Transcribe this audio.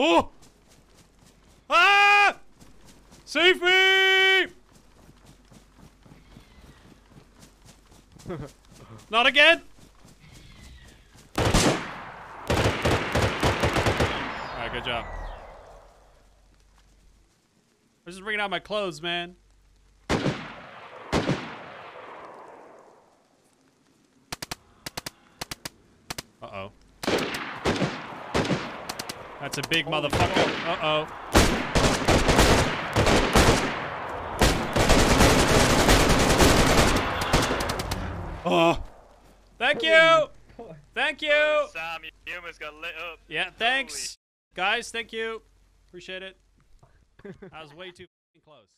Oh! Ah! Save me! Not again! Alright, good job. I'm just bringing out my clothes, man. Uh-oh. That's a big motherfucker. Uh-oh. Oh. Thank you. Thank you. Sam, your humor's got lit up. Yeah, thanks. Holy guys, thank you. Appreciate it. I was way too close.